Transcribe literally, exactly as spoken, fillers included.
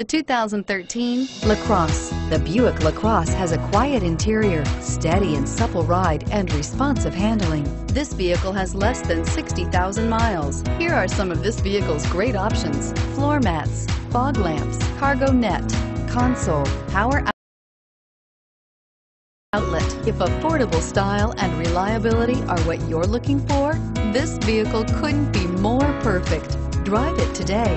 The two thousand thirteen Lacrosse. The Buick Lacrosse has a quiet interior, steady and supple ride, and responsive handling. This vehicle has less than sixty thousand miles. Here are some of this vehicle's great options: floor mats, fog lamps, cargo net, console, power outlet. If affordable style and reliability are what you're looking for, this vehicle couldn't be more perfect. Drive it today.